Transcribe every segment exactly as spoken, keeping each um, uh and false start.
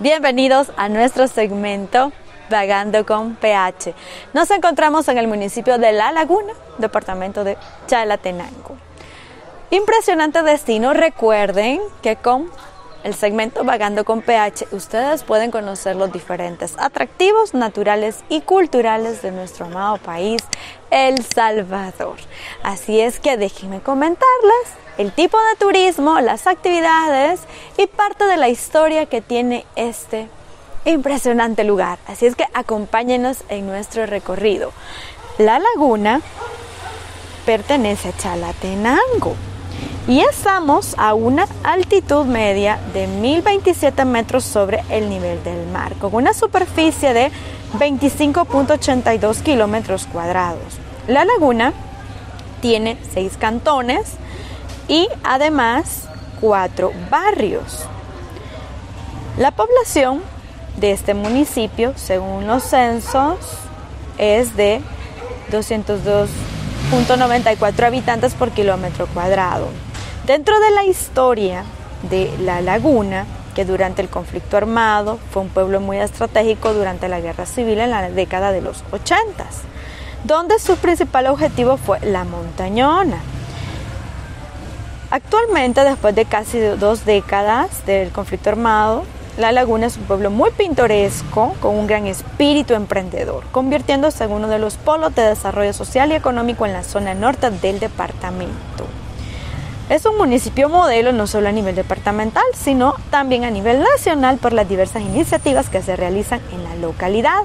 Bienvenidos a nuestro segmento Vagando con P H. Nos encontramos en el municipio de La Laguna, departamento de Chalatenango. Impresionante destino. Recuerden que con el segmento Vagando con P H ustedes pueden conocer los diferentes atractivos naturales y culturales de nuestro amado país, El Salvador. Así es que déjenme comentarles el tipo de turismo, las actividades y parte de la historia que tiene este impresionante lugar. Así es que acompáñenos en nuestro recorrido. La Laguna pertenece a Chalatenango y estamos a una altitud media de mil veintisiete metros sobre el nivel del mar, con una superficie de veinticinco punto ochenta y dos kilómetros cuadrados. La Laguna tiene seis cantones y además cuatro barrios. La población de este municipio, según los censos, es de doscientos dos punto noventa y cuatro habitantes por kilómetro cuadrado. Dentro de la historia de La Laguna, que durante el conflicto armado fue un pueblo muy estratégico durante la guerra civil en la década de los ochentas, donde su principal objetivo fue La Montañona. Actualmente, después de casi dos décadas del conflicto armado, La Laguna es un pueblo muy pintoresco, con un gran espíritu emprendedor, convirtiéndose en uno de los polos de desarrollo social y económico en la zona norte del departamento. Es un municipio modelo no solo a nivel departamental, sino también a nivel nacional por las diversas iniciativas que se realizan en la localidad,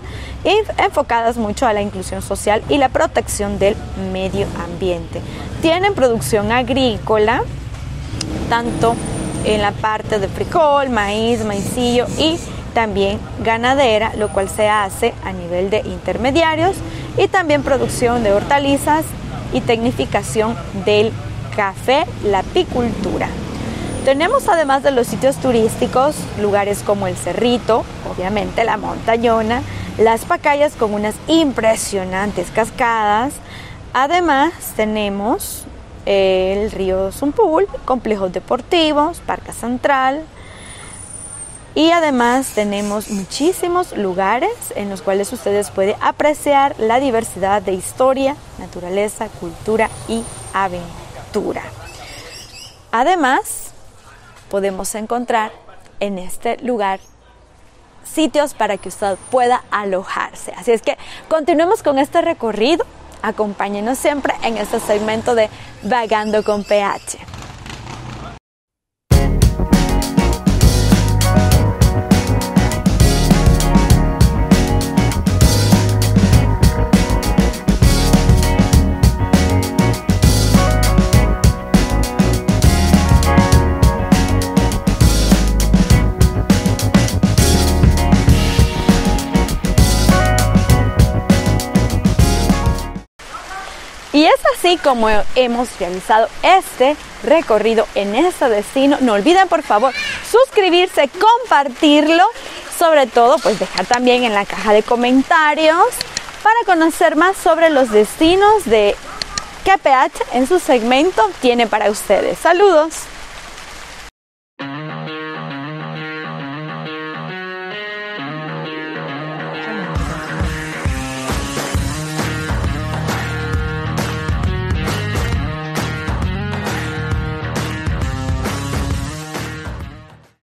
enfocadas mucho a la inclusión social y la protección del medio ambiente. Tienen producción agrícola, tanto en la parte de frijol, maíz, maicillo y también ganadera, lo cual se hace a nivel de intermediarios, y también producción de hortalizas y tecnificación del café, la apicultura. Tenemos, además de los sitios turísticos, lugares como El Cerrito, obviamente La Montañona, Las Pacayas con unas impresionantes cascadas. Además tenemos el río Zumpul, complejos deportivos, parque central, y además tenemos muchísimos lugares en los cuales ustedes pueden apreciar la diversidad de historia, naturaleza, cultura y aventura. Además, podemos encontrar en este lugar sitios para que usted pueda alojarse. Así es que continuemos con este recorrido. Acompáñenos siempre en este segmento de Vagando con P H. Y es así como hemos realizado este recorrido en este destino. No olviden, por favor, suscribirse, compartirlo, sobre todo pues dejar también en la caja de comentarios para conocer más sobre los destinos de que P H en su segmento tiene para ustedes. Saludos.